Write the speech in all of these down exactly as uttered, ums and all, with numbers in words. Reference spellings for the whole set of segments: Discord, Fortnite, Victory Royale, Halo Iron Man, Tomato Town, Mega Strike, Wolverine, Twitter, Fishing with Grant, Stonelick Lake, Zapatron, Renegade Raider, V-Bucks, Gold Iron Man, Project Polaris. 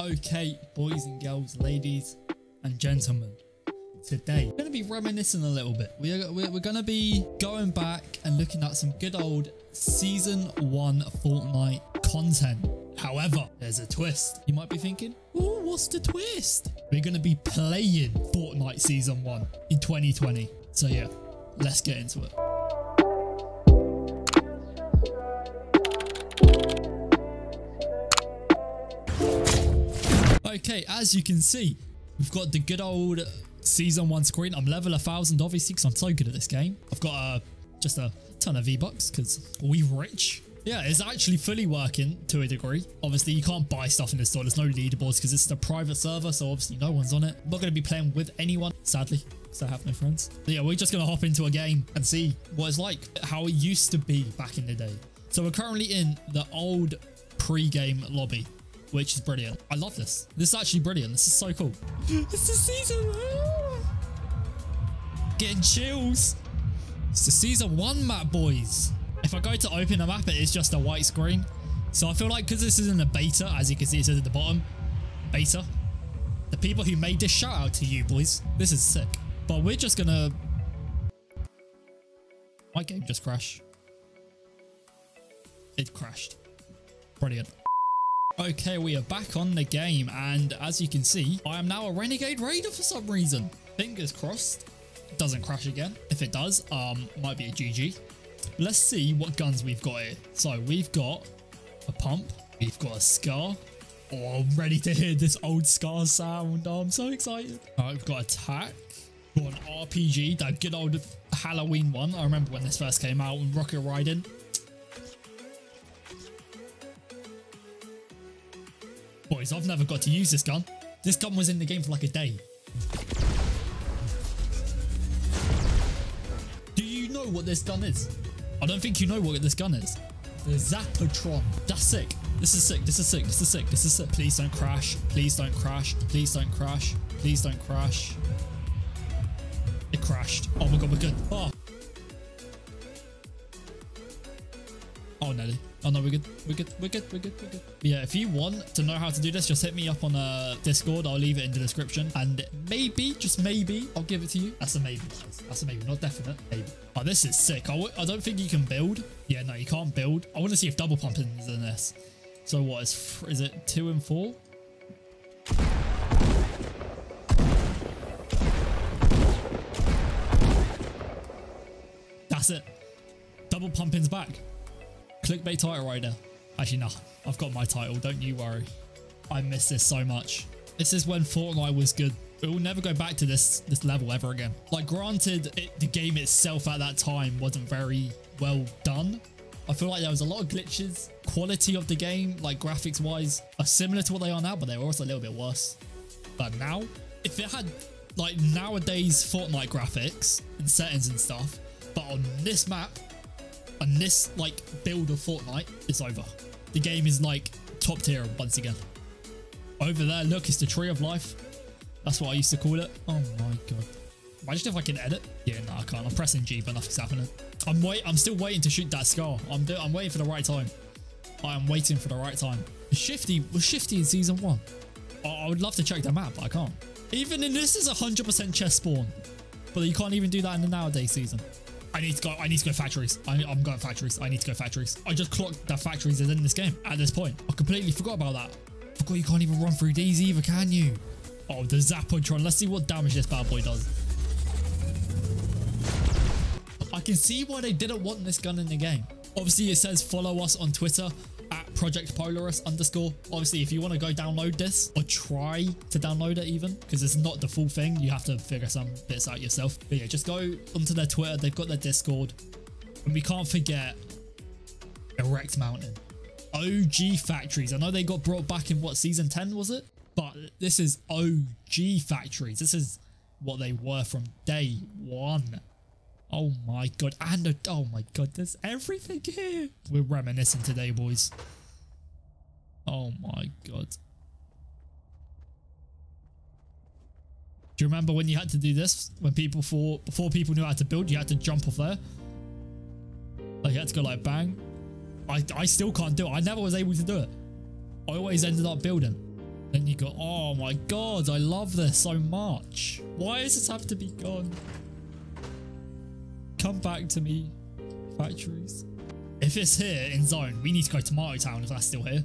Okay, boys and girls, ladies and gentlemen, today we're going to be reminiscing a little bit. We're, we're, we're going to be going back and looking at some good old Season one Fortnite content. However, there's a twist. You might be thinking, ooh, what's the twist? We're going to be playing Fortnite Season one in twenty twenty. So yeah, let's get into it. Okay, as you can see, we've got the good old Season one screen. I'm level one thousand, obviously, because I'm so good at this game. I've got uh, just a ton of V-Bucks, because we rich. Yeah, it's actually fully working to a degree. Obviously, you can't buy stuff in the store. There's no leaderboards, because it's a private server, so obviously no one's on it. I'm not going to be playing with anyone, sadly, because I have no friends. But yeah, we're just going to hop into a game and see what it's like, how it used to be back in the day. So we're currently in the old pre-game lobby, which is brilliant. I love this. This is actually brilliant. This is so cool. It's the season. Ah! Getting chills. It's the season one map, boys. If I go to open a map, it is just a white screen. So I feel like because this isn't a beta, as you can see, it says at the bottom, beta. The people who made this, shout out to you, boys. This is sick. But we're just gonna... My game just crashed. It crashed. Brilliant. Okay, we are back on the game, and as you can see, I am now a Renegade Raider for some reason. Fingers crossed it doesn't crash again. If it does, um, might be a G G. Let's see what guns we've got here. So we've got a pump, we've got a Scar. Oh, I'm ready to hear this old Scar sound. Oh, I'm so excited. Alright, we've got attack, we've got an R P G, that good old Halloween one. I remember when this first came out, and rocket riding. Boys, I've never got to use this gun. This gun was in the game for like a day. Do you know what this gun is? I don't think you know what this gun is. The Zapatron. That's sick. This is sick. This is sick. This is sick. This is sick. Please don't crash. Please don't crash. Please don't crash. Please don't crash. It crashed. Oh my god, we're good. Oh. Oh, no. Oh, no, we're good. We're good. We're good. We're good. We're good. Yeah, if you want to know how to do this, just hit me up on uh, Discord. I'll leave it in the description. And maybe, just maybe, I'll give it to you. That's a maybe. That's a maybe. Not definite. Maybe. Oh, this is sick. I, w I don't think you can build. Yeah, no, you can't build. I want to see if double pumping is in this. So what? Is, is it two and four? That's it. Double pumping's back. Clickbait title right now. Actually, no. I've got my title. Don't you worry. I miss this so much. This is when Fortnite was good. It will never go back to this this level ever again. Like, granted, it, the game itself at that time wasn't very well done. I feel like there was a lot of glitches. Quality of the game, like graphics-wise, are similar to what they are now, but they were also a little bit worse. But now, if it had, like, nowadays Fortnite graphics and settings and stuff, but on this map... And this, like, build of Fortnite is over. The game is, like, top tier once again. Over there, look, it's the Tree of Life. That's what I used to call it. Oh, my God. Imagine if I can edit. Yeah, no, I can't. I'm pressing G, but nothing's happening. I'm wait. I'm still waiting to shoot that Scar. I'm do I'm waiting for the right time. I am waiting for the right time. Shifty was Shifty in Season one. I, I would love to check the map, but I can't. Even in this is one hundred percent chest spawn. But you can't even do that in the nowadays season. I need to go. I need to go factories. I, I'm going factories. I need to go factories. I just clocked that factories is in this game at this point. I completely forgot about that. Forgot you can't even run through these either, can you? Oh, the Zapatron. Let's see what damage this bad boy does. I can see why they didn't want this gun in the game. Obviously, it says follow us on Twitter at Project Polaris underscore. Obviously, if you want to go download this or try to download it even, because it's not the full thing. You have to figure some bits out yourself. But yeah, just go onto their Twitter. They've got their Discord. And we can't forget Erect Mountain. O G factories. I know they got brought back in, what, season ten was it? But this is O G factories. This is what they were from day one. Oh my god, and a, oh my god, there's everything here. We're reminiscing today, boys. Oh my god. Do you remember when you had to do this? When people, for, before people knew how to build, you had to jump off there. Like, you had to go like bang. I, I still can't do it. I never was able to do it. I always ended up building. Then you go, oh my god, I love this so much. Why does this have to be gone? Come back to me, factories. If it's here in zone, we need to go to Tomato Town if that's still here.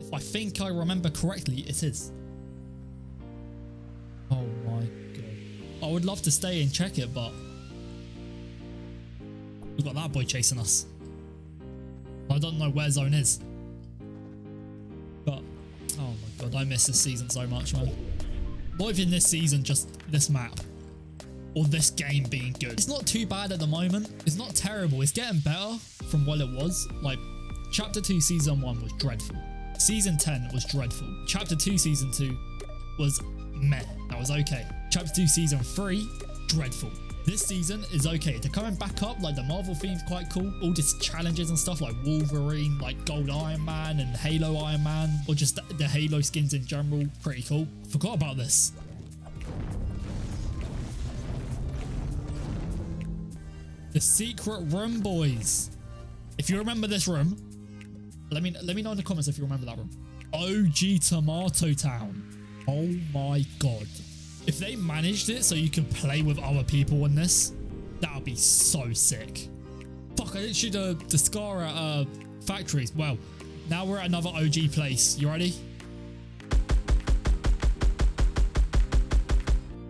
If I think I remember correctly, it is. Oh my god. I would love to stay and check it, but... we've got that boy chasing us. I don't know where zone is. But, oh my god, I miss this season so much, man. Not even this season, just this map. Or this game being good. It's not too bad at the moment. It's not terrible. It's getting better from what it was. Like, Chapter two Season one was dreadful. Season ten was dreadful. Chapter two Season two was meh. That was okay. Chapter two Season three, dreadful. This season is okay. They're coming back up. Like, the Marvel theme's quite cool. All just challenges and stuff like Wolverine, like Gold Iron Man and Halo Iron Man, or just the, the Halo skins in general. Pretty cool. Forgot about this. The secret room, boys. If you remember this room, let me let me know in the comments if you remember that room. O G Tomato Town. Oh my god. If they managed it so you can play with other people in this, that would be so sick. Fuck, I didn't shoot the, the scar at uh, factories. Well, now we're at another O G place. You ready?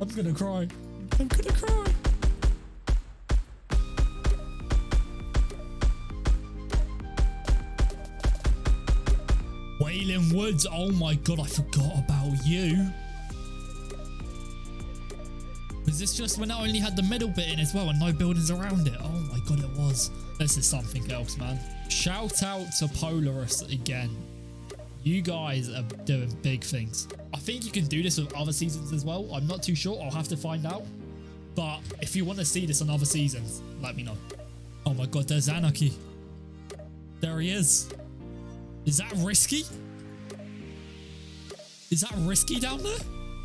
I'm gonna cry. I'm gonna cry. Wailing Woods. Oh my god, I forgot about you. Was this just when I only had the middle bit in as well and no buildings around it? Oh my god, it was. This is something else, man. Shout out to Polaris again. You guys are doing big things. I think you can do this with other seasons as well. I'm not too sure. I'll have to find out. But if you want to see this on other seasons, let me know. Oh my god, there's Anarchy. There he is. Is that risky? Is that risky down there?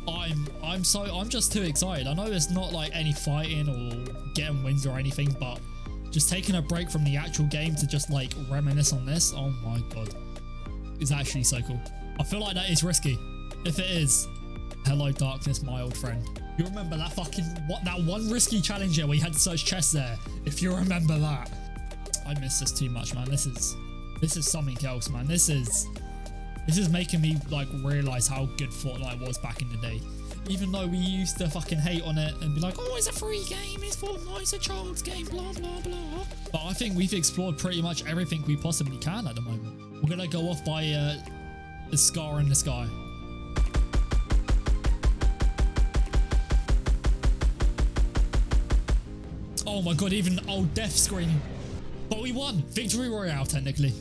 I'm I'm so I'm just too excited. I know it's not like any fighting or getting wins or anything, but just taking a break from the actual game to just like reminisce on this. Oh my god, it's actually so cool. I feel like that is risky. If it is, hello darkness, my old friend. You remember that fucking what that one risky challenge here where you had to search chests there? If you remember that, I miss this too much, man. This is this is something else, man. This is. This is making me like realise how good Fortnite was back in the day. Even though we used to fucking hate on it and be like, oh, it's a free game, it's Fortnite, it's a child's game, blah, blah, blah. But I think we've explored pretty much everything we possibly can at the moment. We're going to go off by uh, the scar in the sky. Oh my god, even old death screaming. But we won! Victory Royale, technically.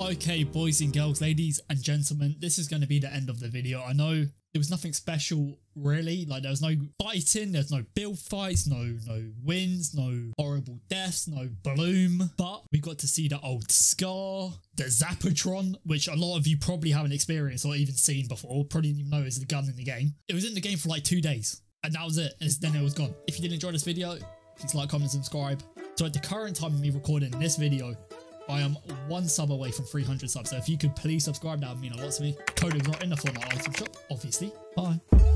Okay, boys and girls, ladies and gentlemen, this is going to be the end of the video. I know there was nothing special, really. Like, there was no fighting, there's no build fights, no no wins, no horrible deaths, no bloom. But we got to see the old scar, the Zapatron, which a lot of you probably haven't experienced or even seen before. Probably didn't even know is the gun in the game. It was in the game for like two days, and that was it. And then it was gone. If you did enjoy this video, please like, comment, and subscribe. So at the current time of me recording this video, I am one sub away from three hundred subs, so if you could please subscribe, that would mean a lot to me. Code is not in the Fortnite item shop, obviously. Bye.